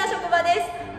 な職場です。